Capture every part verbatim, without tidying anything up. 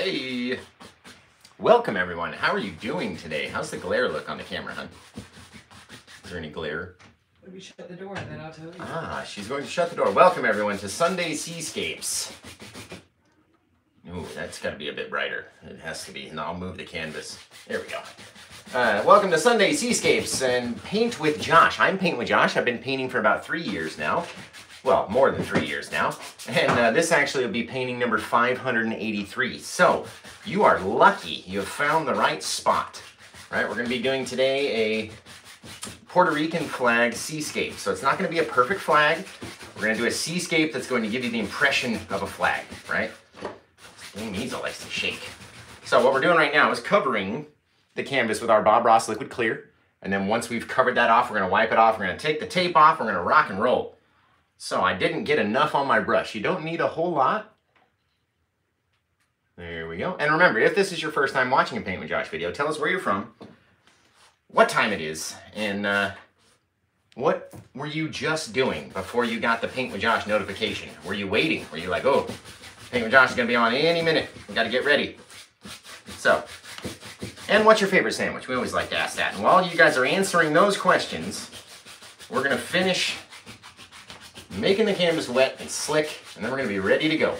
Hey, welcome everyone. How are you doing today? How's the glare look on the camera, hon? Is there any glare? Let me shut the door and then I'll tell you. Ah, she's going to shut the door. Welcome everyone to Sunday Seascapes. Ooh, that's got to be a bit brighter. It has to be. And I'll move the canvas. There we go. Uh, welcome to Sunday Seascapes and Paint with Josh. I'm Paint with Josh. I've been painting for about three years now. Well, more than three years now, and uh, this actually will be painting number five hundred eighty-three. So you are lucky you have found the right spot. All right, we're going to be doing today a Puerto Rican flag seascape. So it's not going to be a perfect flag. We're going to do a seascape that's going to give you the impression of a flag, right? Dang easel likes to shake. So what we're doing right now is covering the canvas with our Bob Ross Liquid Clear, and then once we've covered that off, we're going to wipe it off. We're going to take the tape off. We're going to rock and roll. So I didn't get enough on my brush. You don't need a whole lot. There we go. And remember, if this is your first time watching a Paint with Josh video, tell us where you're from, what time it is, and uh, what were you just doing before you got the Paint with Josh notification? Were you waiting? Were you like, oh, Paint with Josh is going to be on any minute. We got to get ready. So, and what's your favorite sandwich? We always like to ask that. And while you guys are answering those questions, we're going to finish making the canvas wet and slick, and then we're going to be ready to go.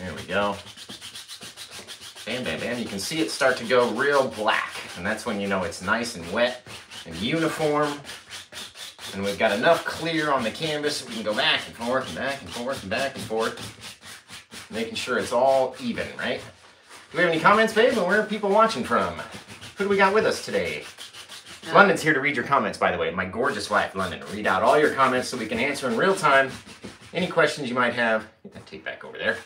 There we go. Bam, bam, bam. You can see it start to go real black, and that's when you know it's nice and wet and uniform. And we've got enough clear on the canvas, we can go back and forth and back and forth and back and forth, making sure it's all even, right? Do we have any comments, babe? And where are people watching from? Who do we got with us today? London's here to read your comments, by the way. My gorgeous wife, London, to read out all your comments so we can answer in real time any questions you might have. Get that tape back over there.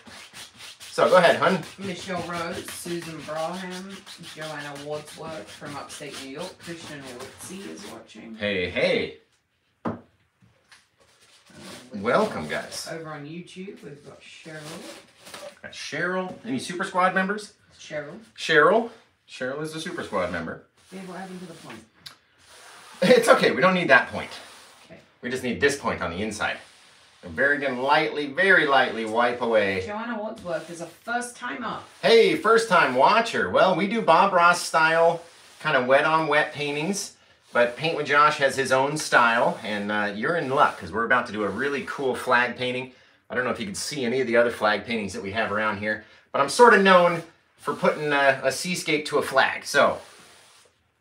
So go ahead, hun. Michelle Rose, Susan Braham, Joanna Wordsworth from upstate New York. Christian Woodsey is watching. Hey, hey. Um, Welcome, guys. Over on YouTube, we've got Cheryl. Got Cheryl. Any Super Squad members? Cheryl. Cheryl. Cheryl is a Super Squad member. Yeah, what happened to the point? It's okay, we don't need that point. Okay. We just need this point on the inside. I'm very gonna lightly, very lightly wipe away. Joanna Wordsworth is a first timer. Hey, first time watcher. Well, we do Bob Ross style, kind of wet on wet paintings, but Paint with Josh has his own style, and uh, you're in luck because we're about to do a really cool flag painting. I don't know if you can see any of the other flag paintings that we have around here, but I'm sort of known for putting a, a seascape to a flag. So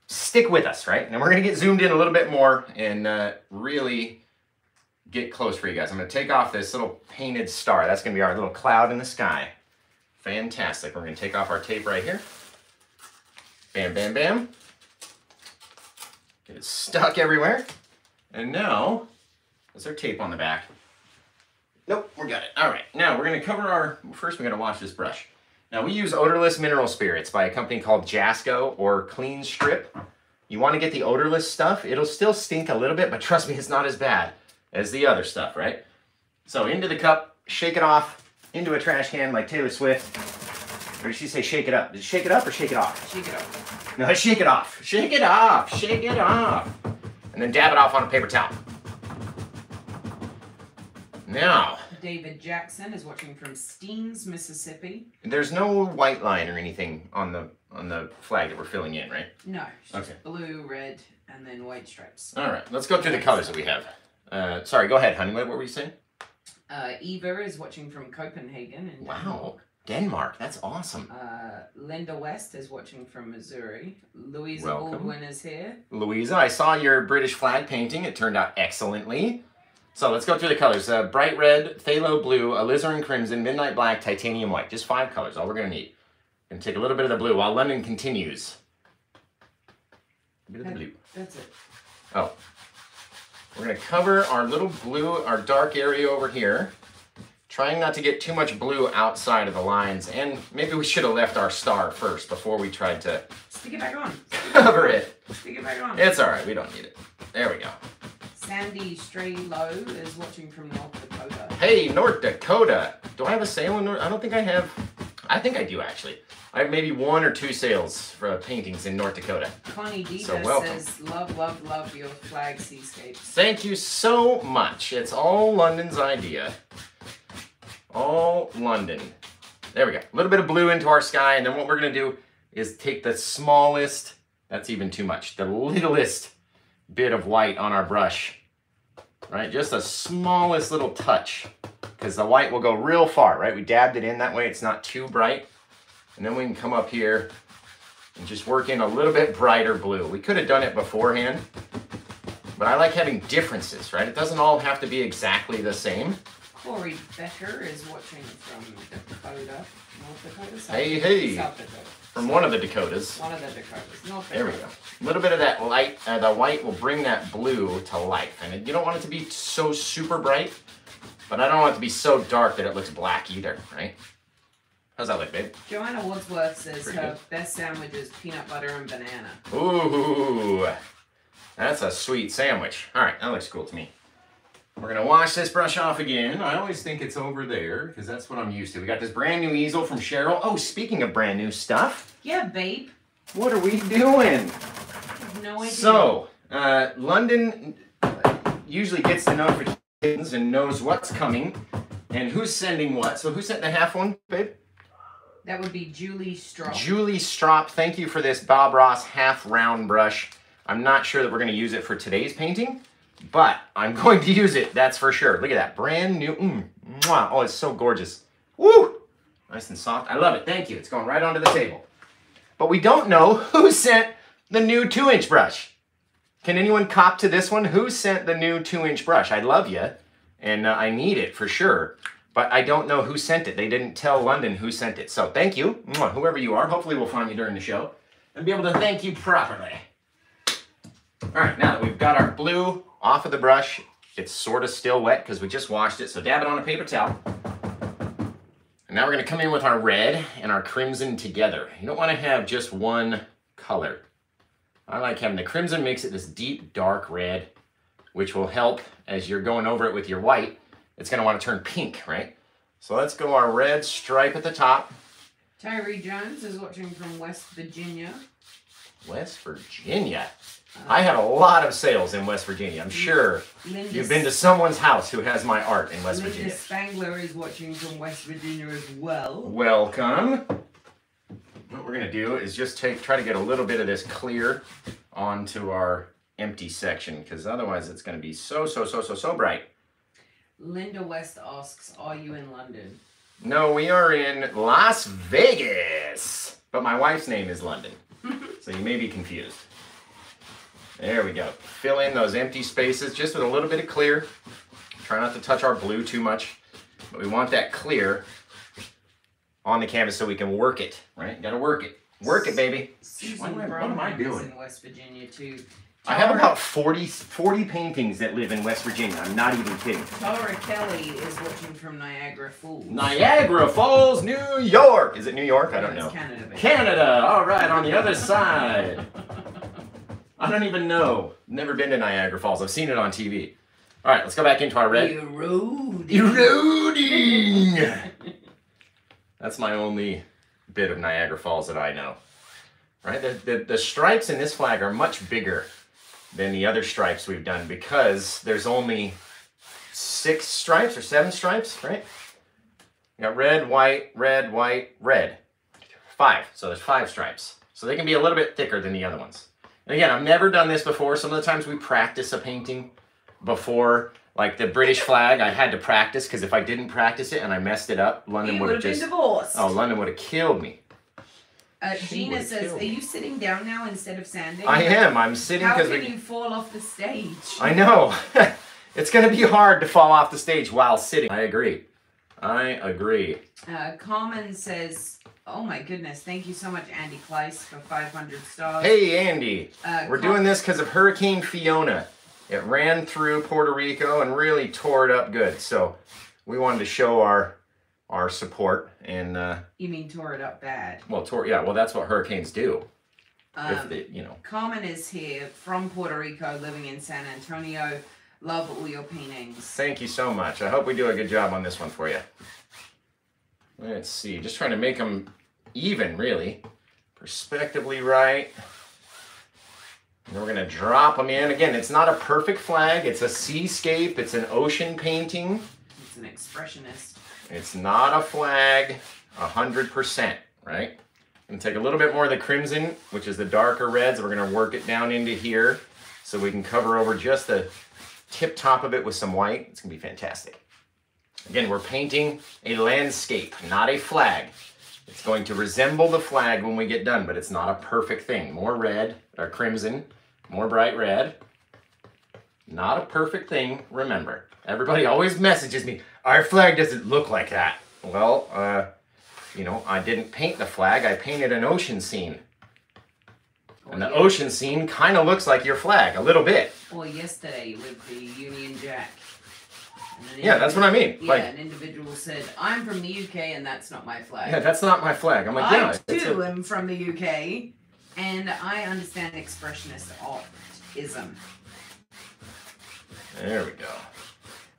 stick with us, right? And we're going to get zoomed in a little bit more and uh, really get close for you guys. I'm going to take off this little painted star. That's going to be our little cloud in the sky. Fantastic. We're going to take off our tape right here. Bam, bam, bam. Get it stuck everywhere. And now, is there tape on the back? Nope, we got it. All right. Now, we're going to cover our... First, we're going to wash this brush. Now, we use odorless mineral spirits by a company called Jasco or Clean Strip. You want to get the odorless stuff. It'll still stink a little bit, but trust me, it's not as bad as the other stuff, right? So into the cup, shake it off, into a trash can like Taylor Swift. Or did she say shake it up? Did it shake it up or shake it off? Shake it off. No, shake it off. Shake it off. Shake it off. And then dab it off on a paper towel. Now... David Jackson is watching from Steens, Mississippi. There's no white line or anything on the on the flag that we're filling in, right? No. Okay. Blue, red, and then white stripes. All right. Let's go through the colors that we have. Uh, sorry. Go ahead, honey. What were you saying? Uh, Eva is watching from Copenhagen in Denmark. Wow. Denmark. That's awesome. Uh, Linda West is watching from Missouri. Louisa Welcome. Baldwin is here. Louisa, I saw your British flag painting. It turned out excellently. So let's go through the colors. Uh, bright red, phthalo blue, alizarin crimson, midnight black, titanium white. Just five colors, all we're going to need. And take a little bit of the blue while London continues. A bit of the blue. That's it. Oh. We're going to cover our little blue, our dark area over here. Trying not to get too much blue outside of the lines. And maybe we should have left our star first before we tried to... Stick it back on. Cover it. Stick it back on. It's all right. We don't need it. There we go. Sandy Straylow is watching from North Dakota. Hey, North Dakota! Do I have a sale in North... I don't think I have... I think I do, actually. I have maybe one or two sales for paintings in North Dakota. Connie Diva so says, love, love, love your flag seascapes. Thank you so much. It's all London's idea. All London. There we go. A little bit of blue into our sky, and then what we're gonna do is take the smallest, that's even too much, the littlest bit of white on our brush, right? Just the smallest little touch, because the white will go real far, right? We dabbed it in that way, it's not too bright. And then we can come up here and just work in a little bit brighter blue. We could have done it beforehand, but I like having differences, right? It doesn't all have to be exactly the same. Corey Becker is watching from Dakota, North Dakota, South, hey, hey. South Dakota. From one of the Dakotas. One of the Dakotas. North Dakota. There we go. A little bit of that light, uh, the white will bring that blue to life. And you don't want it to be so super bright, but I don't want it to be so dark that it looks black either, right? How's that look, babe? Joanna Woodsworth says Pretty her good. Best sandwich is peanut butter and banana. Ooh, that's a sweet sandwich. All right, that looks cool to me. We're gonna wash this brush off again. I always think it's over there because that's what I'm used to. We got this brand new easel from Cheryl. Oh, speaking of brand new stuff. Yeah, babe. What are we doing? No idea. So, uh, London usually gets the notifications and knows what's coming and who's sending what. So who sent the half one, babe? That would be Julie Stropp. Julie Stropp, thank you for this Bob Ross half round brush. I'm not sure that we're gonna use it for today's painting, but I'm going to use it, that's for sure. Look at that, brand new, mm, mwah. Oh, it's so gorgeous. Woo, nice and soft, I love it, thank you. It's going right onto the table. But we don't know who sent the new two inch brush. Can anyone cop to this one? Who sent the new two inch brush? I love you, and uh, I need it for sure. But I don't know who sent it. They didn't tell London who sent it. So thank you, whoever you are. Hopefully we'll find you during the show and be able to thank you properly. All right, now that we've got our blue off of the brush, it's sort of still wet because we just washed it. So dab it on a paper towel. And now we're gonna come in with our red and our crimson together. You don't wanna have just one color. I like having the crimson, makes it this deep, dark red, which will help as you're going over it with your white. It's gonna wanna turn pink, right? So let's go our red stripe at the top. Tyree Jones is watching from West Virginia. West Virginia? Uh, I have a lot of sales in West Virginia, I'm sure. Linda, you've been to someone's house who has my art in West Linda Virginia. Linda Spangler is watching from West Virginia as well. Welcome. What we're gonna do is just take, try to get a little bit of this clear onto our empty section, because otherwise it's gonna be so, so, so, so, so bright. Linda West asks, are you in London? No, we are in Las Vegas, but my wife's name is London, so you may be confused. There we go. Fill in those empty spaces just with a little bit of clear. Try not to touch our blue too much, but we want that clear on the canvas so we can work it, right? You gotta work it. Work it, baby. What, what am I doing? In West Virginia, too. I have about forty, forty paintings that live in West Virginia. I'm not even kidding. Tara Kelly is watching from Niagara Falls. Niagara Falls, New York. Is it New York? I don't know. Canada. Canada. All right, on the other side. I don't even know. Never been to Niagara Falls. I've seen it on T V. All right, let's go back into our red. Eroding. Eroding. That's my only bit of Niagara Falls that I know. Right? The, the, the stripes in this flag are much bigger than the other stripes we've done because there's only six stripes or seven stripes, right? We got red, white, red, white, red. Five, so there's five stripes. So they can be a little bit thicker than the other ones. And again, I've never done this before. Some of the times we practice a painting before, like the British flag, I had to practice because if I didn't practice it and I messed it up, London would have just... been divorced. Oh, London would have killed me. Uh, Gina says, are you sitting down now instead of sanding? I am. I'm sitting because we... How can you fall off the stage? I know. It's going to be hard to fall off the stage while sitting. I agree. I agree. Uh, Carmen says, oh my goodness, thank you so much, Andy Kleiss, for five hundred stars. Hey, Andy. Uh, We're Com doing this because of Hurricane Fiona. It ran through Puerto Rico and really tore it up good. So we wanted to show our... our support and uh you mean tore it up bad? Well, tore, yeah, well, that's what hurricanes do. Um, if they, you know. Carmen is here from Puerto Rico, living in San Antonio. Love all your paintings. Thank you so much. I hope we do a good job on this one for you. Let's see, just trying to make them even, really, perspectively right. And we're gonna drop them in. Again, it's not a perfect flag. It's a seascape. It's an ocean painting. It's an expressionist. It's not a flag. one hundred percent, right? I'm gonna take a little bit more of the crimson, which is the darker reds. We're gonna work it down into here so we can cover over just the tip top of it with some white. It's gonna be fantastic. Again, we're painting a landscape, not a flag. It's going to resemble the flag when we get done, but it's not a perfect thing. More red, or crimson, more bright red. Not a perfect thing, remember. Everybody always messages me, our flag doesn't look like that. Well, uh, you know, I didn't paint the flag, I painted an ocean scene. And the ocean scene kind of looks like your flag, a little bit. Or yesterday with the Union Jack. Yeah, that's what I mean. Yeah, like, an individual said, I'm from the U K and that's not my flag. Yeah, that's not my flag. I'm like, yeah. I too am from the U K and I understand expressionist optism. There we go.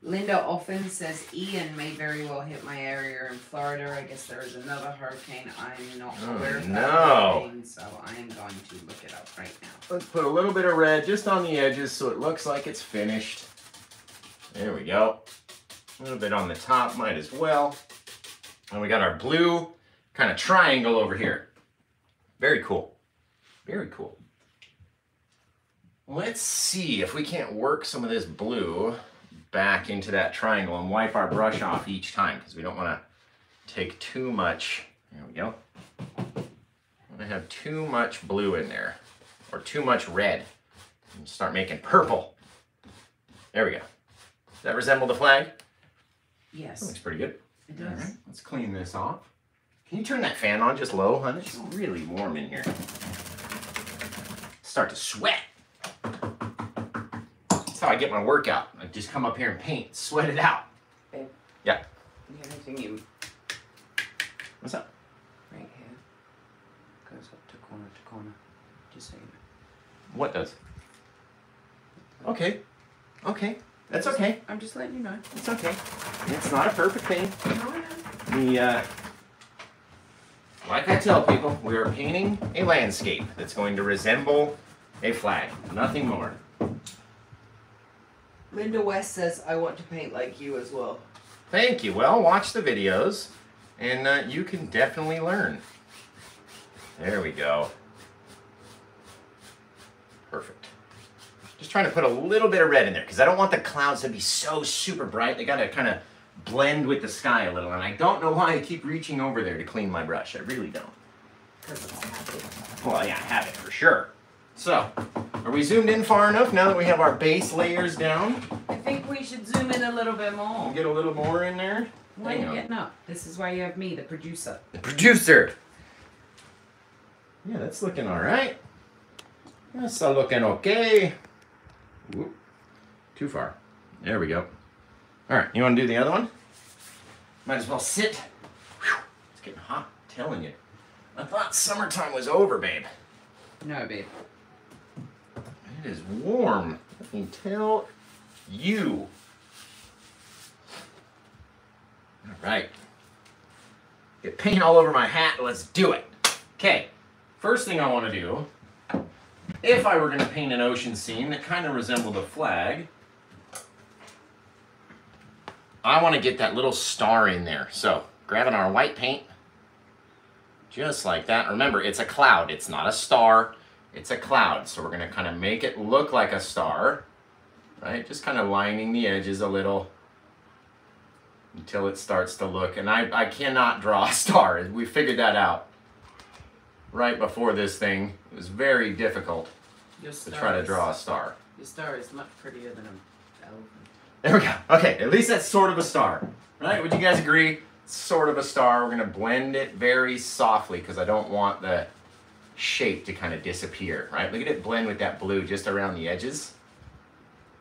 Linda often says, Ian may very well hit my area in Florida. I guess there is another hurricane. I'm not oh, aware of that no. hurricane, so I'm going to look it up right now. Let's put a little bit of red just on the edges so it looks like it's finished. There we go. A little bit on the top, might as well. And we got our blue kind of triangle over here. Very cool. Very cool. Let's see if we can't work some of this blue back into that triangle and wipe our brush off each time because we don't want to take too much. There we go. I'm going to have too much blue in there or too much red. And start making purple. There we go. Does that resemble the flag? Yes. That looks pretty good. It does. All right, let's clean this off. Can you turn that fan on just low, honey? It's really warm in here. Start to sweat. That's how I get my workout. I just come up here and paint, sweat it out. Babe. Yeah. You have anything you... What's up? Right here. Goes up to corner to corner. Just saying. What does? Okay. Okay. That's okay. I'm just letting you know. It's okay. It's not a perfect thing. The, uh, like I tell people, we are painting a landscape that's going to resemble a flag. Nothing more. Linda West says, I want to paint like you as well. Thank you. Well, watch the videos, and uh, you can definitely learn. There we go. Perfect. Just trying to put a little bit of red in there because I don't want the clouds to be so super bright. They got to kind of blend with the sky a little. And I don't know why I keep reaching over there to clean my brush. I really don't. Well, yeah, I have it for sure. So, are we zoomed in far enough now that we have our base layers down? I think we should zoom in a little bit more. Get a little more in there. Why are you getting up? This is why you have me, the producer. The producer! Yeah, that's looking all right. That's all looking okay. Whoop. Too far. There we go. All right, you want to do the other one? Might as well sit. Whew. It's getting hot, I'm telling you. I thought summertime was over, babe. No, babe. It is warm. Let me tell you. All right. Get paint all over my hat. Let's do it. Okay. First thing I want to do, if I were going to paint an ocean scene that kind of resembled a flag, I want to get that little star in there. So, grabbing our white paint, just like that. Remember, it's a cloud. It's not a star. It's a cloud. So we're going to kind of make it look like a star, right? Just kind of lining the edges a little until it starts to look. And I, I cannot draw a star. We figured that out right before this thing. It was very difficult to try to draw a star. Your star is much prettier than an elephant. There we go. Okay, at least that's sort of a star, right? Would you guys agree? Sort of a star. We're going to blend it very softly because I don't want the shape to kind of disappear, right? Look at it blend with that blue just around the edges.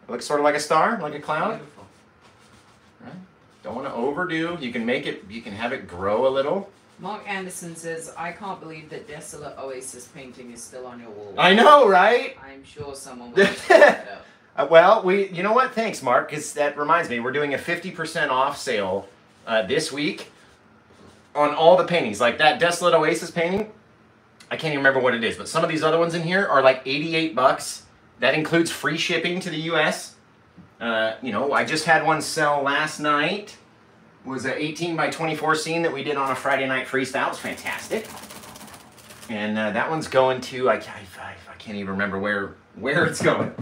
It looks sort of like a star, like a cloud. Beautiful. Right? Don't want to overdo. You can make it, you can have it grow a little. Mark Anderson says, I can't believe that Desolate Oasis painting is still on your wall. I know, right? I'm sure someone will pick that up. Uh, well, we, you know what? Thanks, Mark, because that reminds me, we're doing a fifty percent off sale uh, this week on all the paintings. Like that Desolate Oasis painting, I can't even remember what it is, but some of these other ones in here are like eighty-eight bucks. That includes free shipping to the U S Uh, you know, I just had one sell last night was an eighteen by twenty-four scene that we did on a Friday night freestyle. It was fantastic. And uh, that one's going to, I, I, I can't even remember where, where it's going.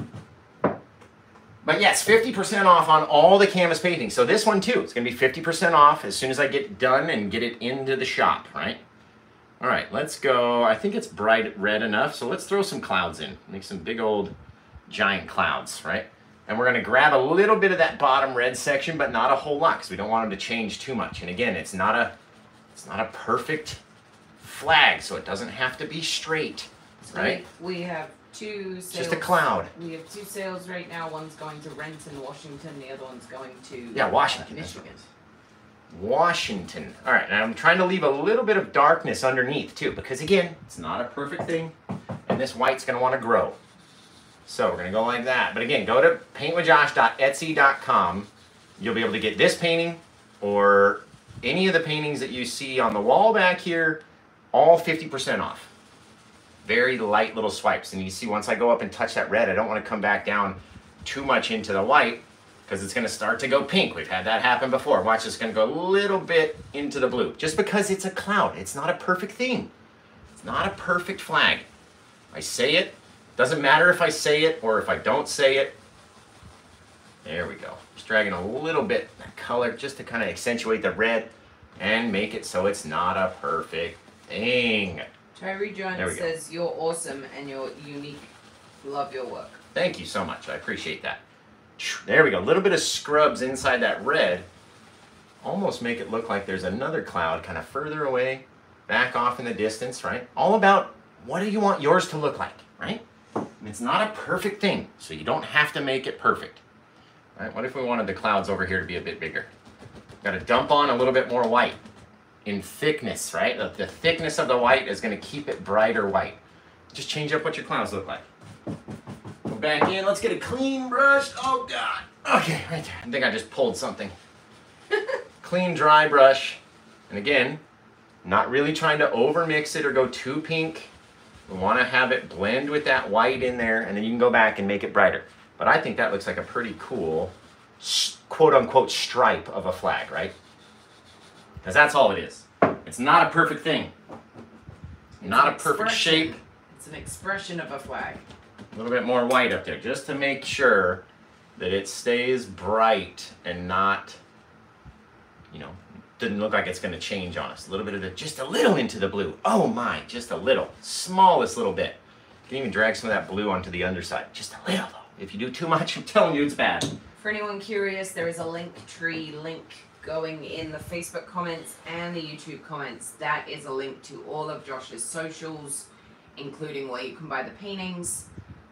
But yes, fifty percent off on all the canvas paintings. So this one too, it's gonna be fifty percent off as soon as I get done and get it into the shop, right? All right, let's go. I think it's bright red enough. So let's throw some clouds in, make some big old giant clouds, right? And we're gonna grab a little bit of that bottom red section, but not a whole lot, because we don't want them to change too much. And again, it's not a, it's not a perfect flag, so it doesn't have to be straight, right? We have two sales. Just a cloud. We have two sales right now. One's going to Renton, Washington. The other one's going to yeah, Washington, uh, Michigan. Washington. All right, and I'm trying to leave a little bit of darkness underneath too, because again, it's not a perfect thing, and this white's gonna wanna grow. So we're gonna go like that. But again, go to paint with josh dot etsy dot com. You'll be able to get this painting or any of the paintings that you see on the wall back here, all fifty percent off. Very light little swipes. And you see, once I go up and touch that red, I don't wanna come back down too much into the white, because it's gonna start to go pink. We've had that happen before. Watch, it's gonna go a little bit into the blue, just because it's a cloud. It's not a perfect thing. It's not a perfect flag. I say it. Doesn't matter if I say it or if I don't say it. There we go. Just dragging a little bit of color just to kind of accentuate the red and make it so it's not a perfect thing. Tyree Jones says, "You're awesome and you're unique. Love your work." Thank you so much. I appreciate that. There we go. A little bit of scrubs inside that red. Almost make it look like there's another cloud kind of further away, back off in the distance, right? All about what do you want yours to look like, right? And it's not a perfect thing, so you don't have to make it perfect. All right, what if we wanted the clouds over here to be a bit bigger? Got to dump on a little bit more white in thickness, right? The, the thickness of the white is going to keep it brighter white. Just change up what your clouds look like. Go back in. Let's get a clean brush. Oh, God. Okay, right there. I think I just pulled something. Clean, dry brush. And again, not really trying to overmix it or go too pink. We want to have it blend with that white in there, and then you can go back and make it brighter. But I think that looks like a pretty cool quote-unquote stripe of a flag, right? Because that's all it is. It's not a perfect thing. Not a perfect shape. It's an expression of a flag. A little bit more white up there, just to make sure that it stays bright and not, you know, didn't look like it's going to change on us. A little bit of the, just a little into the blue. Oh my, just a little. Smallest little bit. You can even drag some of that blue onto the underside. Just a little though. If you do too much, I'm telling you it's bad. For anyone curious, there is a Linktree link going in the Facebook comments and the YouTube comments. That is a link to all of Josh's socials, including where you can buy the paintings.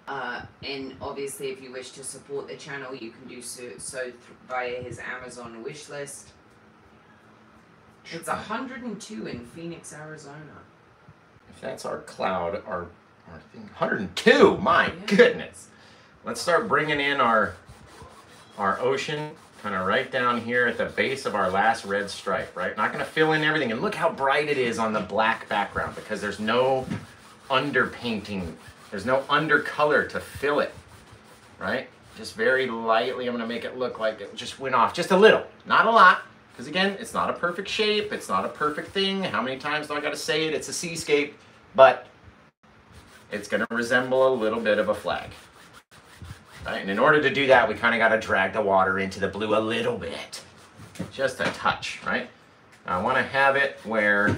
Uh, and obviously if you wish to support the channel, you can do so, so via his Amazon wish list. It's one hundred and two in Phoenix, Arizona. If that's our cloud, our, our thing, one hundred and two, my yeah. goodness. Let's start bringing in our, our ocean kind of right down here at the base of our last red stripe, right? Not gonna fill in everything. And look how bright it is on the black background, because there's no underpainting. There's no undercolor to fill it, right? Just very lightly, I'm gonna make it look like it just went off just a little, not a lot. Because again, it's not a perfect shape, it's not a perfect thing. How many times do I gotta say it? It's a seascape, but it's gonna resemble a little bit of a flag. Right? And in order to do that, we kinda gotta drag the water into the blue a little bit. Just a touch, right? Now I wanna have it where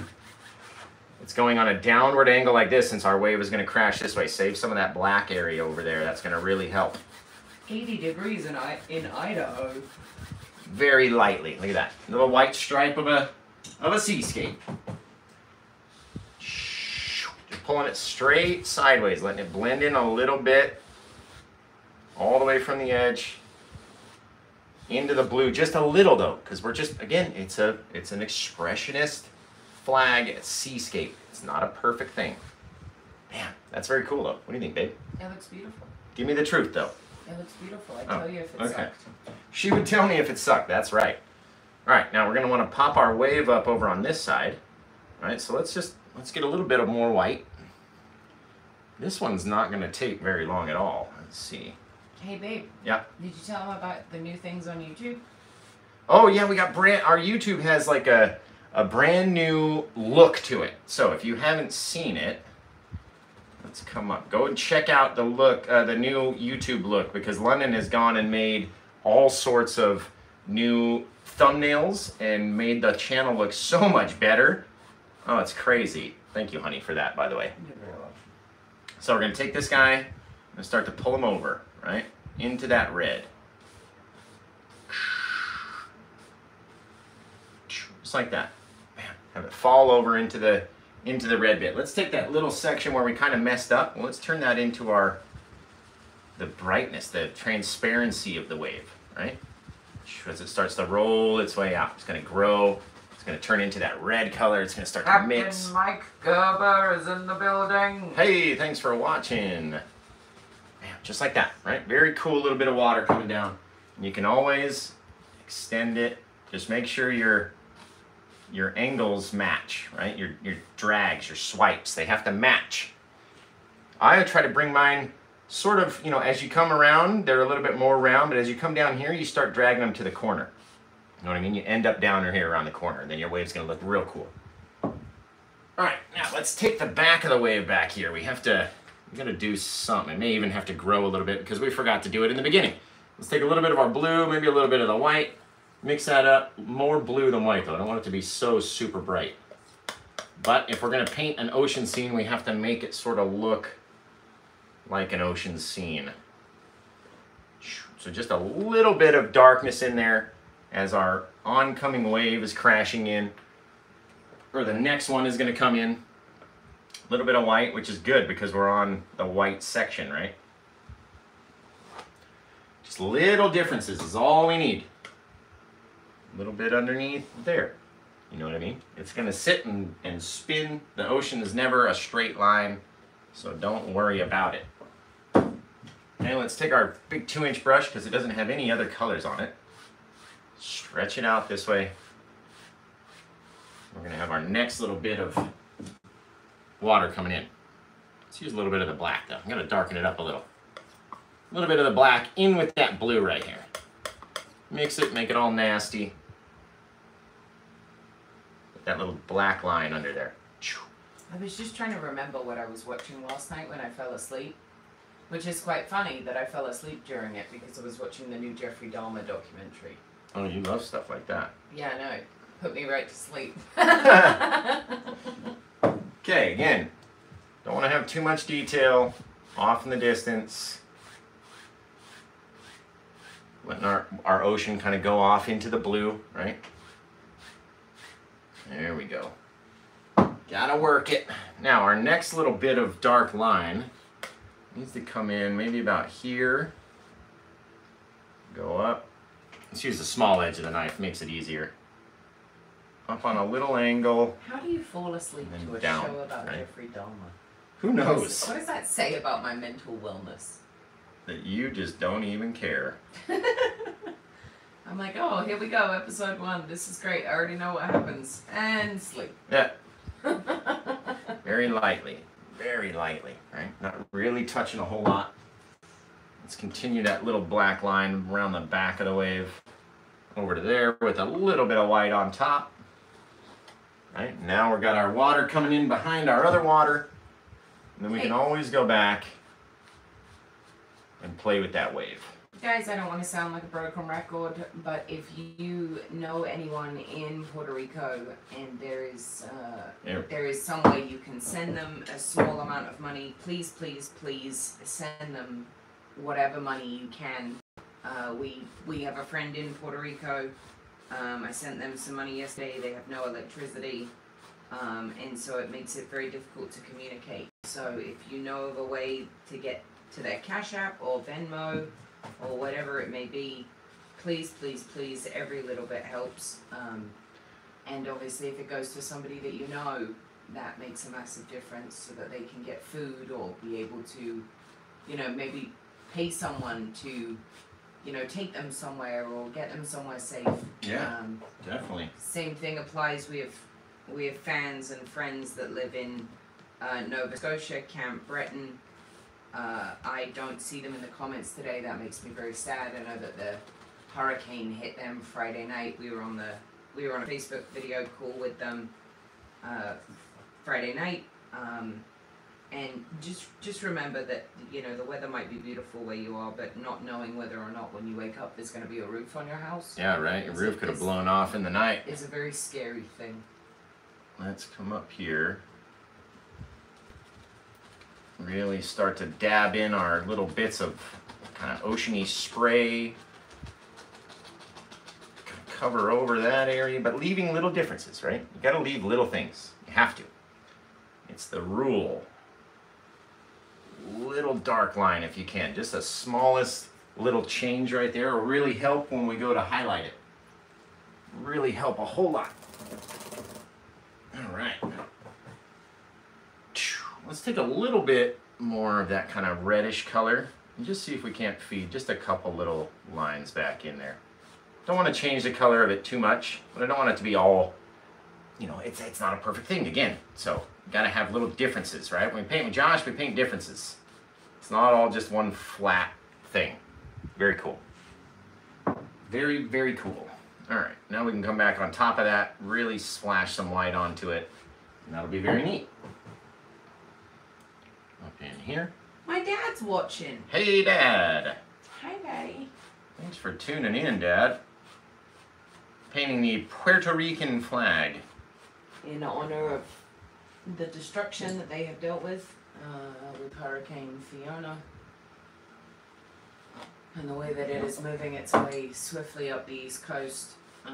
it's going on a downward angle like this, since our wave is gonna crash this way. Save some of that black area over there, that's gonna really help. eighty degrees in, I in Idaho. Very lightly. Look at that. A little white stripe of a of a seascape. Just pulling it straight sideways, letting it blend in a little bit all the way from the edge into the blue. Just a little though, because we're just, again, it's a it's an expressionist flag. It's seascape. It's not a perfect thing. Man, that's very cool though. What do you think, babe? It looks beautiful. Give me the truth though. It looks beautiful. I tell oh, you if it okay. sucked. She would tell me if it sucked. That's right. All right, now we're going to want to pop our wave up over on this side. All right, so let's just let's get a little bit of more white. This one's not going to take very long at all. Let's see. Hey, babe. Yeah. Did you tell them about the new things on YouTube? Oh yeah, we got brand, our YouTube has like a, a brand new look to it. So if you haven't seen it, let's come up, go and check out the look, uh, the new YouTube look, because London has gone and made all sorts of new thumbnails and made the channel look so much better. Oh, it's crazy. Thank you, honey, for that, by the way. So we're gonna take this guy and start to pull him over, right? Into that red. Just like that. Bam. Have it fall over into the into the red bit. Let's take that little section where we kind of messed up. Well, let's turn that into our the brightness, the transparency of the wave, right? As it starts to roll its way out, it's gonna grow. It's gonna turn into that red color. It's gonna start Captain to mix. Mike Gerber is in the building. Hey, thanks for watching. Man, just like that, right? Very cool little bit of water coming down. And you can always extend it. Just make sure your your angles match, right? Your your drags, your swipes, they have to match. I try to bring mine sort of, you know, as you come around, they're a little bit more round, but as you come down here, you start dragging them to the corner. You know what I mean? You end up down here around the corner, and then your wave's gonna look real cool. All right, now let's take the back of the wave back here. We have to, we're gonna do something. It may even have to grow a little bit because we forgot to do it in the beginning. Let's take a little bit of our blue, maybe a little bit of the white, mix that up. More blue than white though. I don't want it to be so super bright. But if we're gonna paint an ocean scene, we have to make it sort of look like an ocean scene. So just a little bit of darkness in there as our oncoming wave is crashing in, or the next one is gonna come in. A little bit of white, which is good because we're on the white section, right? Just little differences is all we need. A little bit underneath there, you know what I mean? It's gonna sit and, and spin. The ocean is never a straight line, so don't worry about it. Now let's take our big two inch brush because it doesn't have any other colors on it. Stretch it out this way. We're gonna have our next little bit of water coming in. Let's use a little bit of the black though. I'm gonna darken it up a little. A little bit of the black in with that blue right here. Mix it, make it all nasty. Put that little black line under there. I was just trying to remember what I was watching last night when I fell asleep, which is quite funny that I fell asleep during it because I was watching the new Jeffrey Dahmer documentary. Oh, you love stuff like that. Yeah, I know. Put me right to sleep. Okay, again, don't want to have too much detail off in the distance. Letting our, our ocean kind of go off into the blue, right? There we go. Gotta work it. Now, our next little bit of dark line needs to come in maybe about here. Go up. Let's use the small edge of the knife, makes it easier. Up on a little angle. How do you fall asleep to a down, show about right? Jeffrey Dahmer? Who knows? What does, what does that say about my mental wellness? That you just don't even care. I'm like, oh, here we go, episode one. This is great. I already know what happens. And sleep. Yeah. Very lightly. Very lightly, right? Not really touching a whole lot. Let's continue that little black line around the back of the wave over to there with a little bit of white on top. All right, now we've got our water coming in behind our other water. And then we hey. can always go back and play with that wave. Guys, I don't want to sound like a broken record, but if you know anyone in Puerto Rico and there is, uh, yeah. there is some way you can send them a small amount of money, please, please, please send them whatever money you can. Uh, we we have a friend in Puerto Rico. Um, I sent them some money yesterday. They have no electricity, um, and so it makes it very difficult to communicate. So if you know of a way to get to their Cash App or Venmo or whatever it may be, please, please, please, every little bit helps. Um, and obviously if it goes to somebody that you know, that makes a massive difference so that they can get food or be able to, you know, maybe pay someone to, you know, take them somewhere or get them somewhere safe. Yeah, um, definitely. Same thing applies. We have, we have fans and friends that live in uh, Nova Scotia, Cape Breton. Uh, I don't see them in the comments today. That makes me very sad. I know that they're hurricane hit them Friday night. We were on the we were on a Facebook video call with them uh, Friday night, um, and just just remember that, you know, the weather might be beautiful where you are, but not knowing whether or not when you wake up there's going to be a roof on your house. Yeah, right. Your roof could have blown off in the night. It's a very scary thing. Let's come up here. Really start to dab in our little bits of kind of oceany spray. Cover over that area, but leaving little differences, right? You gotta leave little things. You have to. It's the rule. Little dark line if you can. Just the smallest little change right there will really help when we go to highlight it. Really help a whole lot. All right. Let's take a little bit more of that kind of reddish color and just see if we can't feed just a couple little lines back in there. Don't want to change the color of it too much, but I don't want it to be all, you know, it's, it's not a perfect thing again. So you got to have little differences, right? When we paint with Josh, we paint differences. It's not all just one flat thing. Very cool. Very, very cool. All right, now we can come back on top of that, really splash some light onto it, and that'll be very neat. Up in here. My dad's watching. Hey, Dad. Hi, Daddy. Thanks for tuning in, Dad. Painting the Puerto Rican flag. In honor of the destruction that they have dealt with, uh, with Hurricane Fiona. And the way that it is moving its way swiftly up the East Coast, uh,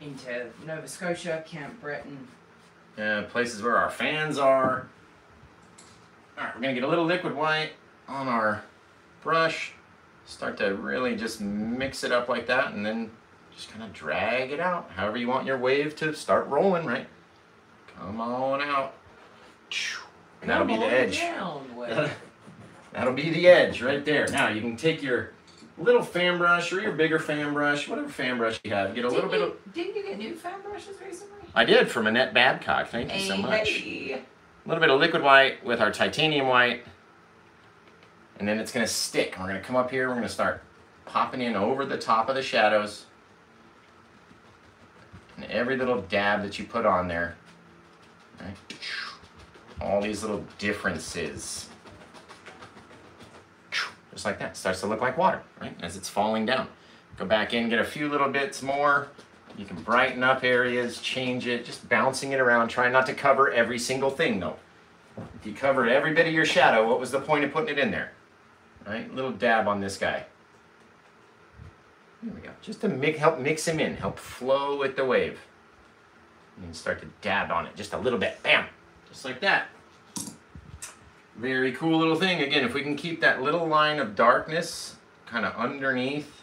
into Nova Scotia, Cape Breton. Uh, places where our fans are. Alright, we're going to get a little liquid white on our brush, start to really just mix it up like that, and then just kind of drag it out, however you want your wave to start rolling, right? Come on out. And that'll be the edge. Down, that'll be the edge right there. Now you can take your little fan brush or your bigger fan brush, whatever fan brush you have, get a didn't little you, bit of... Didn't you get new fan brushes recently? I did, from Annette Babcock. Thank hey, you so much. Hey. A little bit of liquid white with our titanium white, and then it's going to stick. We're going to come up here, we're going to start popping in over the top of the shadows, and every little dab that you put on there, right? All these little differences, just like that, starts to look like water, right? As it's falling down. Go back in, get a few little bits more. You can brighten up areas, change it, just bouncing it around. Try not to cover every single thing, though. If you covered every bit of your shadow, what was the point of putting it in there? Right? Little dab on this guy. There we go. Just to mix, help mix him in, help flow with the wave. And then start to dab on it just a little bit. Bam! Just like that. Very cool little thing. Again, if we can keep that little line of darkness kind of underneath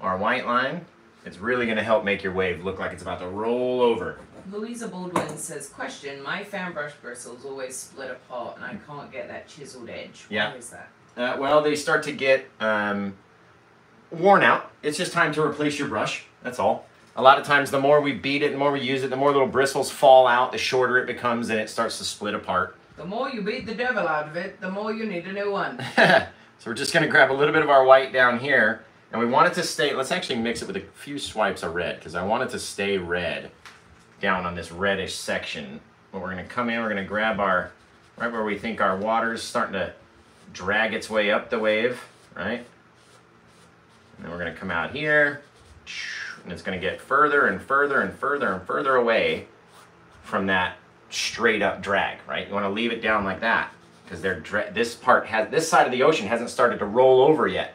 our white line, it's really going to help make your wave look like it's about to roll over. Louisa Baldwin says, question, my fan brush bristles always split apart and I can't get that chiseled edge. Why yeah. is that? Uh, well, they start to get um, worn out. It's just time to replace your brush. That's all. A lot of times, the more we beat it, the more we use it, the more little bristles fall out, the shorter it becomes, and it starts to split apart. The more you beat the devil out of it, the more you need a new one. So we're just going to grab a little bit of our white down here. And we want it to stay, let's actually mix it with a few swipes of red, because I want it to stay red down on this reddish section. But we're going to come in, we're going to grab our, right where we think our water's starting to drag its way up the wave, right? And then we're going to come out here, and it's going to get further and further and further and further away from that straight up drag, right? You want to leave it down like that, because they're this part, has this side of the ocean hasn't started to roll over yet.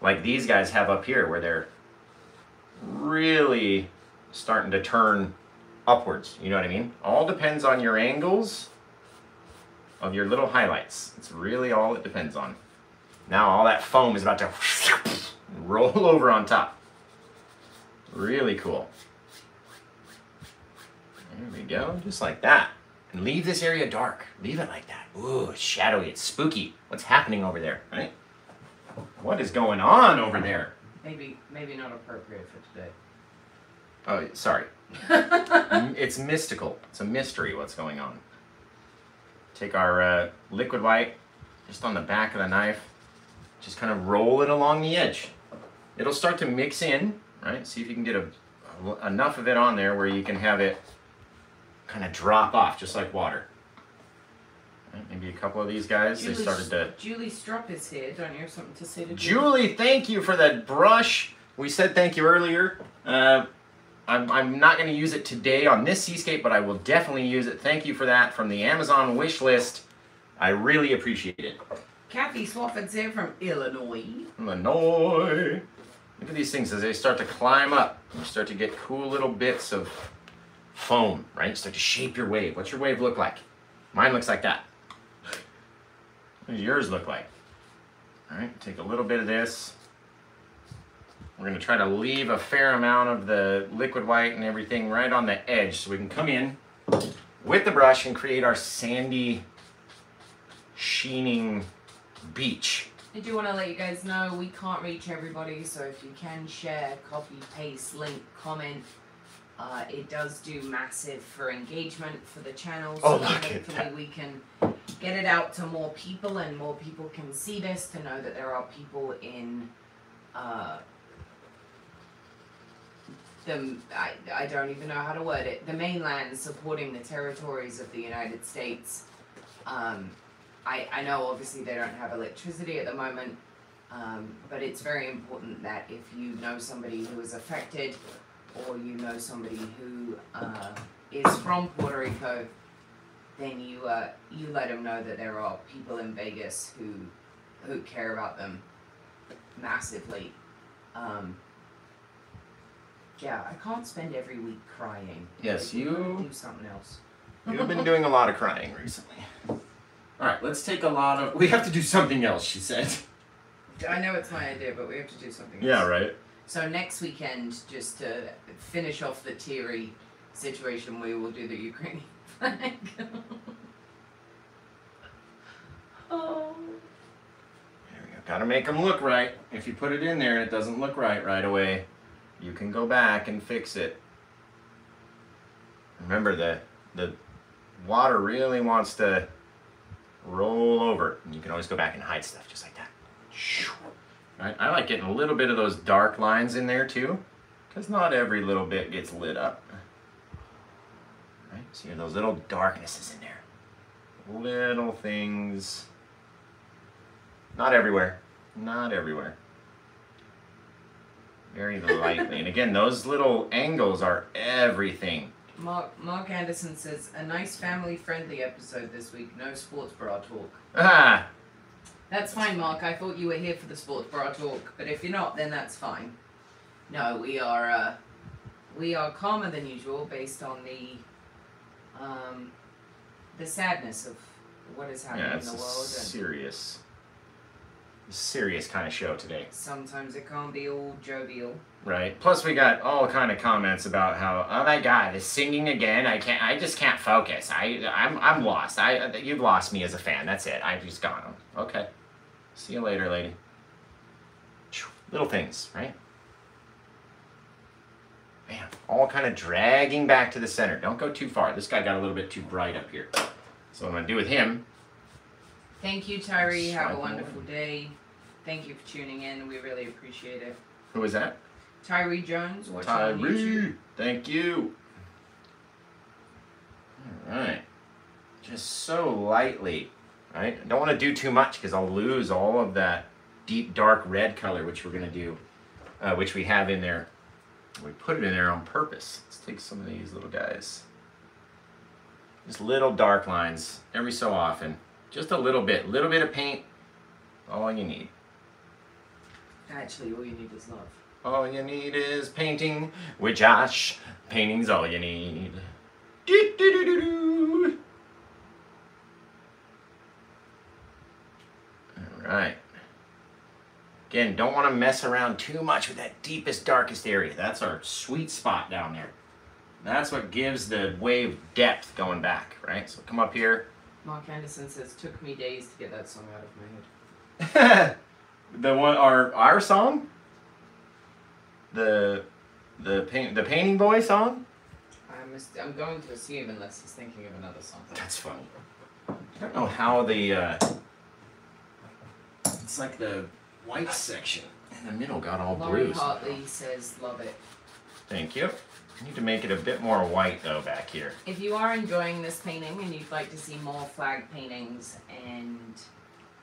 Like these guys have up here, where they're really starting to turn upwards. You know what I mean? All depends on your angles of your little highlights. It's really all it depends on. Now all that foam is about to roll over on top. Really cool. There we go, just like that. And leave this area dark. Leave it like that. Ooh, it's shadowy, it's spooky. What's happening over there, right? What is going on over there? Maybe, maybe not appropriate for today. Oh, sorry. It's mystical. It's a mystery what's going on. Take our uh, liquid white, just on the back of the knife, just kind of roll it along the edge. it'll start to mix in, right? See if you can get a, a, enough of it on there where you can have it kind of drop off, just like water. Right, maybe a couple of these guys, Julie, they started to... Julie Stropp is here, don't you have something to say to Julie? Julie, thank you for that brush. We said thank you earlier. Uh, I'm, I'm not going to use it today on this seascape, but I will definitely use it. Thank you for that from the Amazon wish list. I really appreciate it. Kathy Swafford's here from Illinois. Illinois. Look at these things as they start to climb up. You start to get cool little bits of foam, right? Start to shape your wave. What's your wave look like? Mine looks like that. What does yours look like? All right, take a little bit of this. We're going to try to leave a fair amount of the liquid white and everything right on the edge so we can come in with the brush and create our sandy, sheening beach. I do want to let you guys know we can't reach everybody, so if you can share, copy, paste, link, comment, uh, it does do massive for engagement for the channel, so oh, that hopefully that. we can get it out to more people and more people can see this to know that there are people in uh, the, I, I don't even know how to word it, the mainland supporting the territories of the United States. Um, I, I know obviously they don't have electricity at the moment, um, but it's very important that if you know somebody who is affected or you know somebody who uh, is from Puerto Rico, then you uh, you let them know that there are people in Vegas who who care about them massively. Um, yeah, I can't spend every week crying. Yes, you do something else. You've been doing a lot of crying recently. All right, let's take a lot of... We have to do something else, she said. I know it's my idea, but we have to do something else. Yeah, right. So next weekend, just to finish off the teary situation, we will do the Ukrainian flag. Oh. There we go. Gotta make them look right. If you put it in there and it doesn't look right right away, you can go back and fix it. Remember, the, the water really wants to... roll over, and you can always go back and hide stuff just like that. Right? I like getting a little bit of those dark lines in there too, because not every little bit gets lit up. Right? So you have those little darknesses in there. Little things. Not everywhere. Not everywhere. Very lightly. And again, those little angles are everything. Mark, Mark Anderson says, a nice family-friendly episode this week. No sports bra talk. Ah! That's fine, Mark. I thought you were here for the sports bra talk. But if you're not, then that's fine. No, we are uh, we are calmer than usual based on the um, the sadness of what is happening yeah, in the world. Yeah, it's a serious, serious kind of show today. Sometimes it can't be all jovial. Right. Plus, we got all kind of comments about how, oh my God, it's singing again. I can't. I just can't focus. I, I'm, I'm lost. I, you've lost me as a fan. That's it. I've just gone. Okay. See you later, lady. Little things, right? Man, all kind of dragging back to the center. Don't go too far. This guy got a little bit too bright up here. So what I'm gonna do with him. Thank you, Tyree. Have a wonderful day. Thank you for tuning in. We really appreciate it. Who was that? Tyree Jones. Watching Tyree, YouTube. Thank you. All right, just so lightly, right? I don't want to do too much because I'll lose all of that deep dark red color, which we're gonna do, uh, which we have in there. We put it in there on purpose. Let's take some of these little guys. Just little dark lines every so often. Just a little bit, little bit of paint, all you need. Actually, all you need is love. All you need is painting with Josh. Painting's all you need. Do, do, do, do, do. All right. Again, don't want to mess around too much with that deepest, darkest area. That's our sweet spot down there. That's what gives the wave depth going back, right? So come up here. Mark Anderson says, took me days to get that song out of my head. The one, our, our song? The the paint the painting boy song. I must, I'm going to assume unless he's thinking of another song. That's funny. I don't know how the uh, it's like the white section And the middle got all Laurie blue. Hartley says, love it. Thank you. I need to make it a bit more white, though, back here. If you are enjoying this painting and you'd like to see more flag paintings, and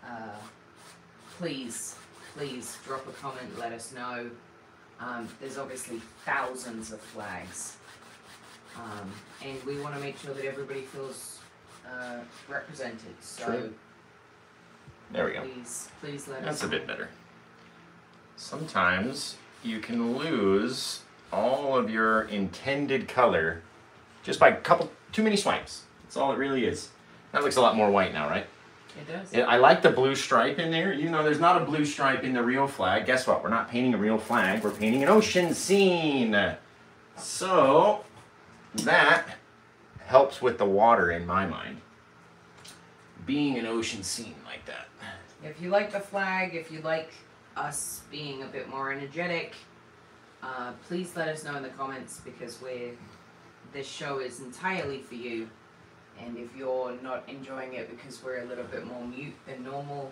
uh, please, please drop a comment, let us know. Um, there's obviously thousands of flags. Um, and we want to make sure that everybody feels uh, represented. So True. There we go. Please, please let That's us know. That's a bit better. Sometimes you can lose all of your intended color just by a couple too many swipes. That's all it really is. That looks a lot more white now, right? It does. It, I like the blue stripe in there. You know, there's not a blue stripe in the real flag. Guess what? We're not painting a real flag. We're painting an ocean scene. So that helps with the water in my mind. Being an ocean scene like that. If you like the flag, if you like us being a bit more energetic, Uh, please let us know in the comments, because we're, this show is entirely for you. And if you're not enjoying it because we're a little bit more mute than normal,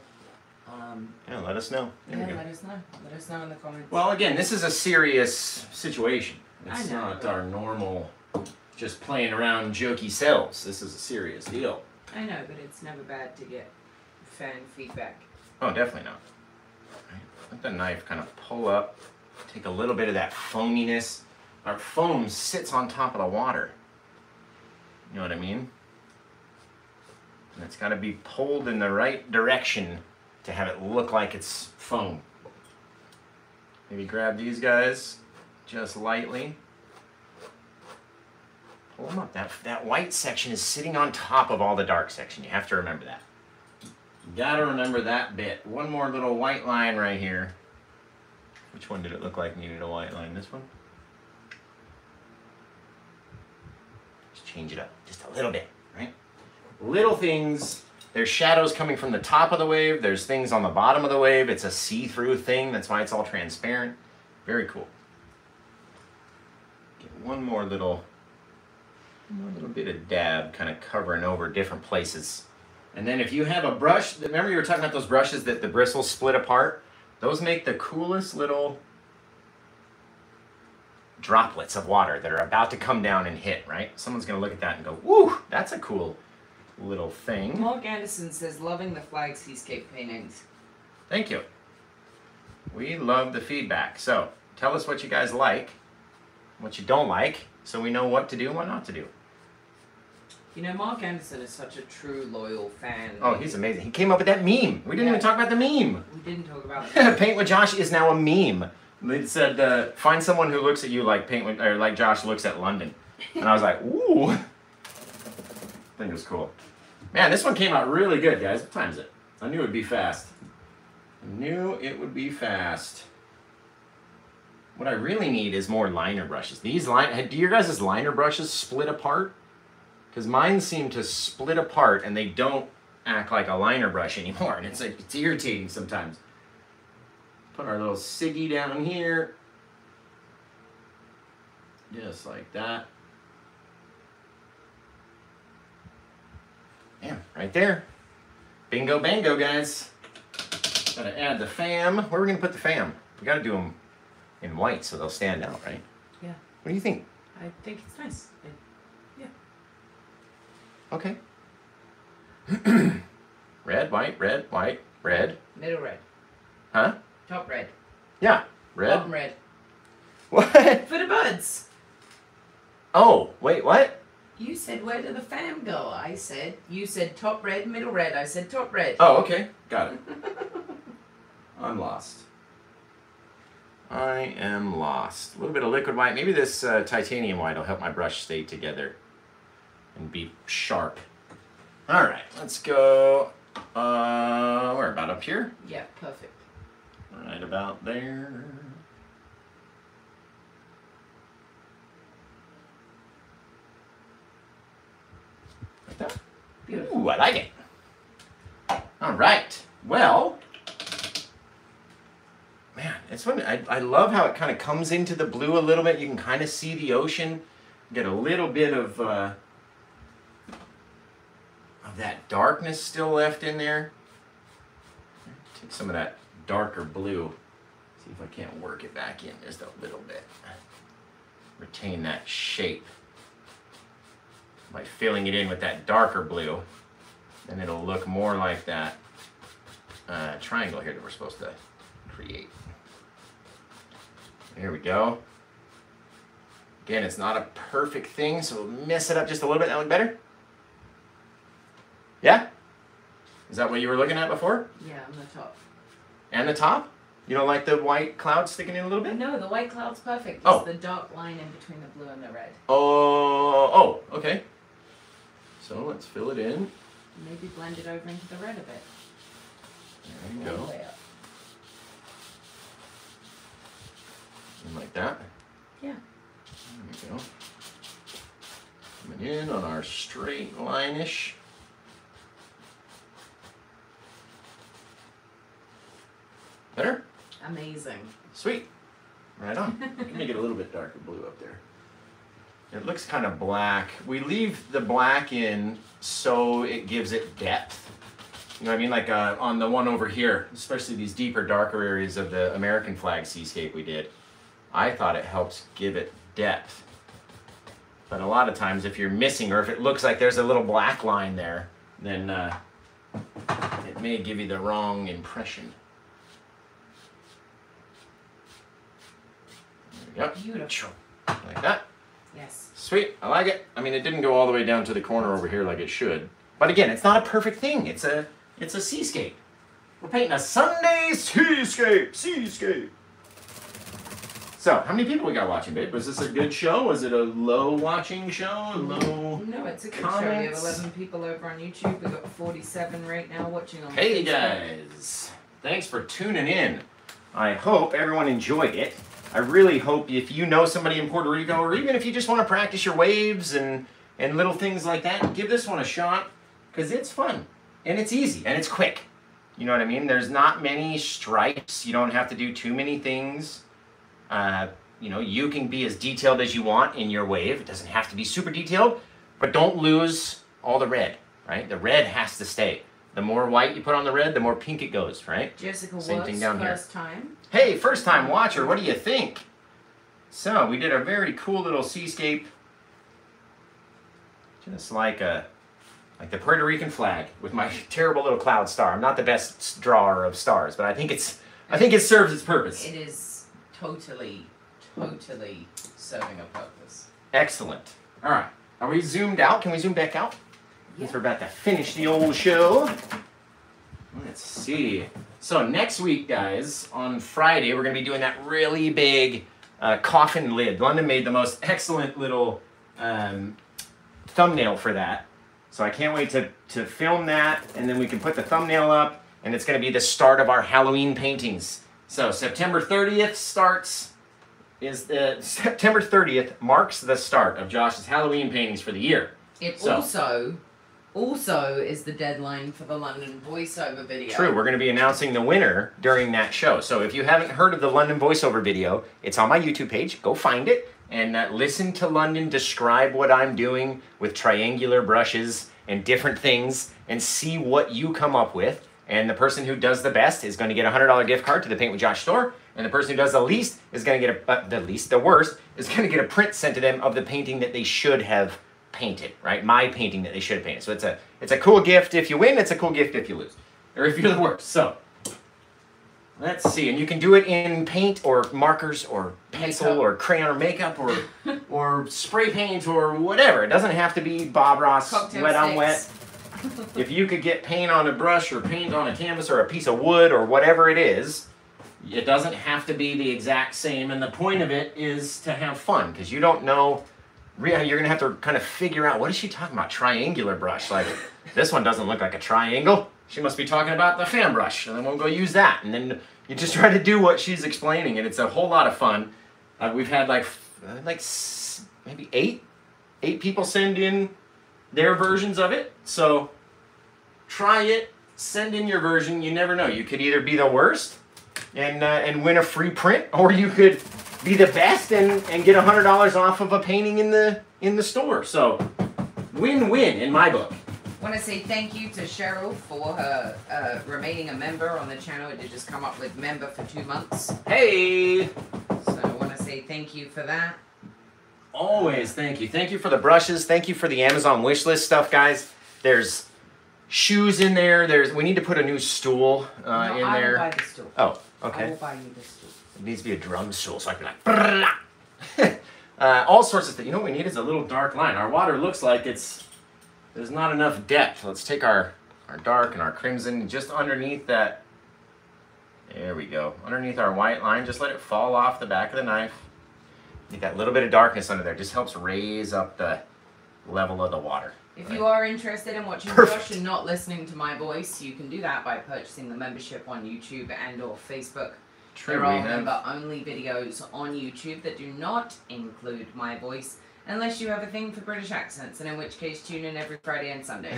um, yeah, let us know. There yeah, let us know. Let us know in the comments. Well, again, this is a serious situation. It's I know, not our normal just playing around jokey selves. This is a serious deal. I know, but it's never bad to get fan feedback. Oh, definitely not. Let the knife kind of pull up. Take a little bit of that foaminess. Our foam sits on top of the water. You know what I mean? And it's got to be pulled in the right direction to have it look like it's foam. Maybe grab these guys just lightly. Pull them up. That, that white section is sitting on top of all the dark section. You have to remember that. You got to remember that bit. One more little white line right here. Which one did it look like needed a white line? This one? Just change it up just a little bit, right? Little things. There's shadows coming from the top of the wave. There's things on the bottom of the wave. It's a see-through thing. That's why it's all transparent. Very cool. Get one more little, one more little bit of dab kind of covering over different places. And then if you have a brush, remember you were talking about those brushes that the bristles split apart? Those make the coolest little droplets of water that are about to come down and hit, right? Someone's going to look at that and go, woo, that's a cool little thing. Mark Anderson says, loving the flag seascape paintings. Thank you. We love the feedback. So tell us what you guys like, what you don't like, so we know what to do and what not to do. You know, Mark Anderson is such a true, loyal fan. Oh, he's amazing. He came up with that meme. We didn't yeah. even talk about the meme. We didn't talk about it. Paint with Josh is now a meme. They said, uh, find someone who looks at you like Paint with, or like Josh looks at London. And I was like, ooh. I think it was cool. Man, this one came out really good, guys. What time is it? I knew it would be fast. I knew it would be fast. What I really need is more liner brushes. These line, do your guys' liner brushes split apart? Because mine seem to split apart and they don't act like a liner brush anymore. And it's like, it's irritating sometimes. Put our little ciggy down here. Just like that. Yeah, right there. Bingo bango, guys. Gotta add the fam. Where are we gonna put the fam? We gotta do them in white so they'll stand out, right? Yeah. What do you think? I think it's nice. It Okay. Red, white, red, white, red. Middle red. Huh? Top red. Yeah. Red. Bottom red. What? For the buds. Oh, wait, what? You said where did the fam go? I said, you said top red, middle red. I said top red. Oh, okay. Got it. I'm lost. I am lost. A little bit of liquid white. Maybe this uh, titanium white will help my brush stay together and be sharp. All right, let's go. Uh, we're about up here. Yeah, perfect. Right about there. Like that. Beautiful. Ooh, I like it. All right. Well, man, it's funny. I, I love how it kind of comes into the blue a little bit. You can kind of see the ocean. Get a little bit of... Uh, that darkness still left in there. Take some of that darker blue. See if I can't work it back in just a little bit. Retain that shape by filling it in with that darker blue, and it'll look more like that uh, triangle here that we're supposed to create. Here we go. Again, it's not a perfect thing, so we'll mess it up just a little bit. That look better? Yeah? Is that what you were looking at before? Yeah, on the top. And the top? You don't like the white cloud sticking in a little bit? No, the white cloud's perfect. It's oh. the dark line in between the blue and the red. Oh, oh, okay. So let's fill it in. Maybe blend it over into the red a bit. There you go. All the way up. And like that? Yeah. There we go. Coming in on our straight line-ish. Better? Amazing. Sweet. Right on. I can make it a little bit darker blue up there. It looks kind of black. We leave the black in so it gives it depth. You know what I mean? Like uh, on the one over here, especially these deeper, darker areas of the American flag seascape we did, I thought it helps give it depth. But a lot of times if you're missing or if it looks like there's a little black line there, then uh, it may give you the wrong impression. Yep. Beautiful. Like that. Yes. Sweet. I like it. I mean, it didn't go all the way down to the corner over here like it should. But again, it's not a perfect thing. It's a it's a seascape. We're painting a Sunday seascape. Seascape. So, how many people we got watching, babe? Was this a good show? Was it a low watching show? Low No, it's a good comments? show. We have eleven people over on YouTube. We've got forty-seven right now watching on YouTube. Hey, guys. Thanks for tuning in. I hope everyone enjoyed it. I really hope if you know somebody in Puerto Rico, or even if you just want to practice your waves and, and little things like that, give this one a shot, because it's fun, and it's easy, and it's quick. You know what I mean? There's not many stripes. You don't have to do too many things. Uh, you know, you can be as detailed as you want in your wave. It doesn't have to be super detailed, but don't lose all the red, right? The red has to stay. The more white you put on the red, the more pink it goes, right? Jessica Same Woods, thing down first here. time. Hey, first time watcher, what do you think? So, we did a very cool little seascape. Just like a, like the Puerto Rican flag with my terrible little cloud star. I'm not the best drawer of stars, but I think it's, I think it serves its purpose. It is totally, totally serving a purpose. Excellent. All right. Are we zoomed out? Can we zoom back out? Since we're about to finish the old show. Let's see. So next week, guys, on Friday, we're going to be doing that really big uh, coffin lid. London made the most excellent little um, thumbnail for that. So I can't wait to, to film that, and then we can put the thumbnail up, and it's going to be the start of our Halloween paintings. So September thirtieth starts, is the, September thirtieth marks the start of Josh's Halloween paintings for the year. It so. also... Also is the deadline for the London voiceover video. True, we're going to be announcing the winner during that show. So if you haven't heard of the London voiceover video, it's on my YouTube page. Go find it and uh, listen to London describe what I'm doing with triangular brushes and different things and see what you come up with. And the person who does the best is going to get a one hundred dollar gift card to the Paint with Josh store. And the person who does the least is going to get a, uh, the least, the worst, is going to get a print sent to them of the painting that they should have painted, right? My painting that they should have painted. So it's a it's a cool gift if you win, it's a cool gift if you lose. Or if you're the worst. So let's see. And you can do it in paint or markers or pencil makeup. or crayon or makeup or or spray paint or whatever. It doesn't have to be Bob Ross Cocktail wet on wet. If you could get paint on a brush or paint on a canvas or a piece of wood or whatever it is, it doesn't have to be the exact same. And the point of it is to have fun, because you don't know. Really, you're going to have to kind of figure out, what is she talking about? Triangular brush. Like, this one doesn't look like a triangle. She must be talking about the fan brush, and then we'll go use that. And then you just try to do what she's explaining, and it's a whole lot of fun. Uh, we've had, like, like maybe eight, eight people send in their versions of it. So try it. Send in your version. You never know. You could either be the worst and, uh, and win a free print, or you could... be the best and, and get one hundred dollars off of a painting in the in the store. So, win-win in my book. Want to say thank you to Cheryl for her uh, remaining a member on the channel. It did just come up with member for two months. Hey! So I want to say thank you for that. Always thank you. Thank you for the brushes. Thank you for the Amazon wish list stuff, guys. There's shoes in there. There's we need to put a new stool uh, no, in I there. I will buy the stool. Oh, okay. I will buy you the stool. It needs to be a drum stool so I can be like... uh, all sorts of things. You know what we need is a little dark line. Our water looks like it's... There's not enough depth. Let's take our, our dark and our crimson just underneath that. There we go. Underneath our white line, just let it fall off the back of the knife. Get that little bit of darkness under there. Just helps raise up the level of the water. If right. you are interested in watching Josh and not listening to my voice, you can do that by purchasing the membership on YouTube and or Facebook. True, there are member-only videos on YouTube that do not include my voice. Unless you have a thing for British accents, and in which case, tune in every Friday and Sunday.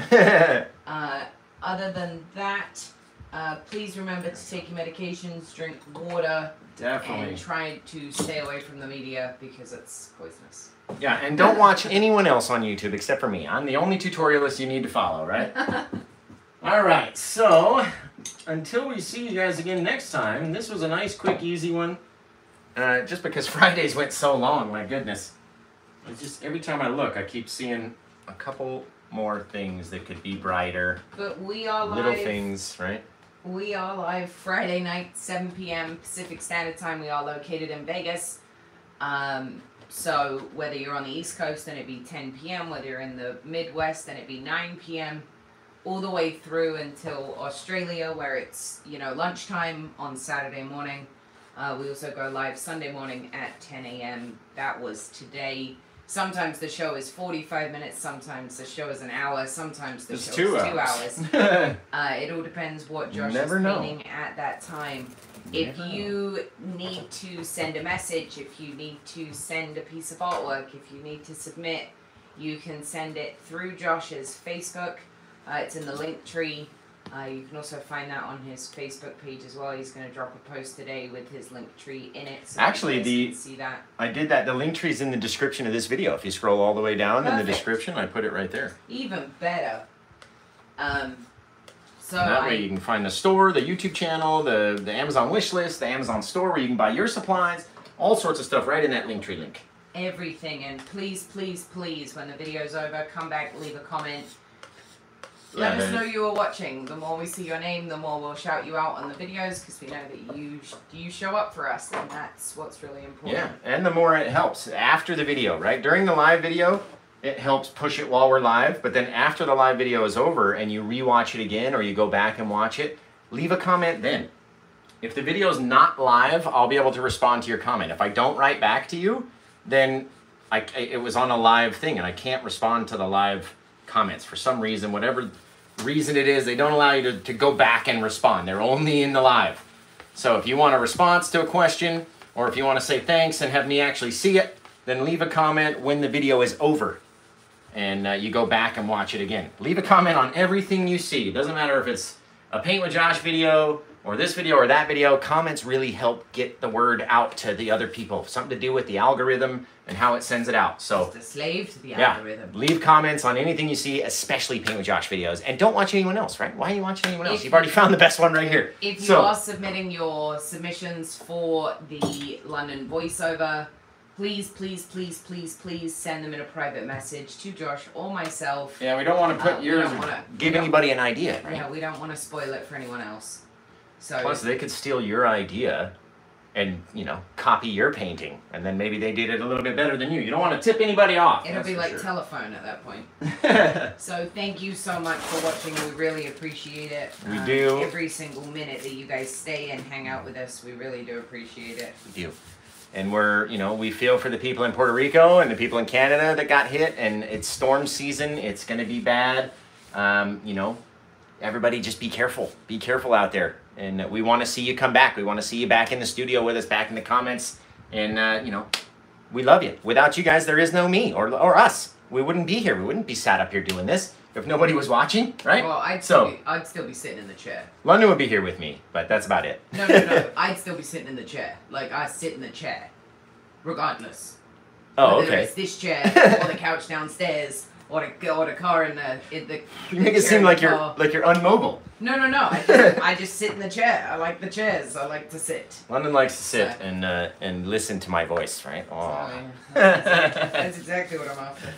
uh, other than that, uh, please remember to take your medications, drink water, Definitely. and try to stay away from the media because it's poisonous. Yeah, and don't watch anyone else on YouTube except for me. I'm the only tutorialist you need to follow, right? All right, so until we see you guys again next time, this was a nice, quick, easy one. Uh, just because Fridays went so long, my goodness. It's just every time I look, I keep seeing a couple more things that could be brighter. But we are live. Little things, right? We are live Friday night, seven p m Pacific Standard Time. We are located in Vegas. Um, so whether you're on the East Coast, then it'd be ten p m Whether you're in the Midwest, then it'd be nine p m All the way through until Australia, where it's, you know, lunchtime on Saturday morning. Uh, we also go live Sunday morning at ten a m That was today. Sometimes the show is forty-five minutes, sometimes the show is an hour, sometimes the it's show two is hours. two hours. uh, it all depends what Josh Never is painting know. at that time. Never if you know. need to send a message, if you need to send a piece of artwork, if you need to submit, you can send it through Josh's Facebook. Uh, it's in the link tree. Uh, you can also find that on his Facebook page as well. He's going to drop a post today with his link tree in it. So Actually, the can see that. I did that. The link tree is in the description of this video. If you scroll all the way down Perfect. in the description, I put it right there. Even better. Um, so that I, way you can find the store, the YouTube channel, the, the Amazon wish list, the Amazon store where you can buy your supplies, all sorts of stuff right in that link tree link. Everything. And please, please, please, when the video's over, come back, leave a comment. Let us know you are watching. The more we see your name, the more we'll shout you out on the videos because we know that you sh you show up for us, and that's what's really important. Yeah, and the more it helps after the video, right? During the live video, it helps push it while we're live, but then after the live video is over and you rewatch it again or you go back and watch it, leave a comment then. If the video's not live, I'll be able to respond to your comment. If I don't write back to you, then I, it was on a live thing and I can't respond to the live comments for some reason, whatever reason it is, they don't allow you to, to go back and respond. They're only in the live. So if you want a response to a question, or if you want to say thanks and have me actually see it, then leave a comment when the video is over and uh, you go back and watch it again. Leave a comment on everything you see. It doesn't matter if it's a Paint with Josh video or this video or that video. Comments really help get the word out to the other people. Something to do with the algorithm and how it sends it out. So just a slave to the yeah, algorithm. Leave comments on anything you see, especially Paint with Josh videos. And don't watch anyone else, right? Why are you watching anyone else? If, You've already found the best one right here. If you so, are submitting your submissions for the London voiceover, please, please, please, please, please send them in a private message to Josh or myself. Yeah, we don't want to put uh, yours or wanna, give anybody an idea, right? Yeah, we don't want to spoil it for anyone else. So, plus, they could steal your idea and, you know, copy your painting. And then maybe they did it a little bit better than you. You don't want to tip anybody off. It'll be like sure. telephone at that point. So thank you so much for watching. We really appreciate it. We um, do. Every single minute that you guys stay and hang out with us, we really do appreciate it. We do. And we're, you know, we feel for the people in Puerto Rico and the people in Canada that got hit. And it's storm season. It's going to be bad. Um, you know, everybody just be careful. Be careful out there. And we want to see you come back. We want to see you back in the studio with us, back in the comments. And, uh, you know, we love you. Without you guys, there is no me or, or us. We wouldn't be here. We wouldn't be sat up here doing this if nobody was watching, right? Well, I'd, so, still, be, I'd still be sitting in the chair. London would be here with me, but that's about it. No, no, no. I'd still be sitting in the chair. Like, I sit in the chair, regardless. Oh, Whether okay. Whether it's this chair or the couch downstairs or a, or a car in the in the. You make it seem like you're like you're unmobile. No, no, no. I just, I just sit in the chair. I like the chairs. I like to sit. London likes to sit so. and uh, and listen to my voice, right? Oh. That's, exactly, that's exactly what I'm after.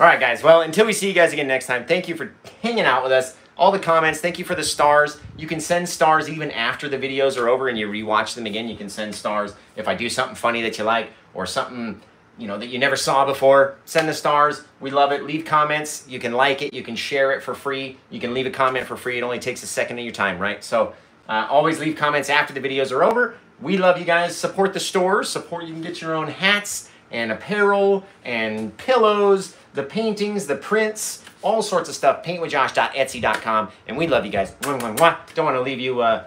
All right, guys. Well, until we see you guys again next time, thank you for hanging out with us. All the comments, thank you for the stars. You can send stars even after the videos are over and you rewatch them again. You can send stars if I do something funny that you like or something, you know, that you never saw before. Send the stars. We love it. Leave comments. You can like it. You can share it for free. You can leave a comment for free. It only takes a second of your time, right? So uh, always leave comments after the videos are over. We love you guys. Support the stores. Support. You can get your own hats and apparel and pillows, the paintings, the prints, all sorts of stuff, paint with josh dot etsy dot com, and we love you guys. Don't want to leave you, uh,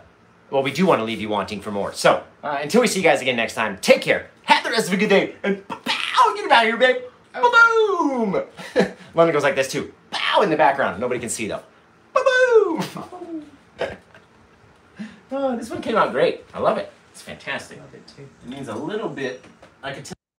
well, we do want to leave you wanting for more. So, uh, until we see you guys again next time, take care, have the rest of a good day, and pow, get out of here, babe. Ba-boom! London goes like this, too. Pow, in the background. Nobody can see, though. Ba-boom! Oh, this one came out great. I love it. It's fantastic. I love it, too. It means a little bit, I could tell.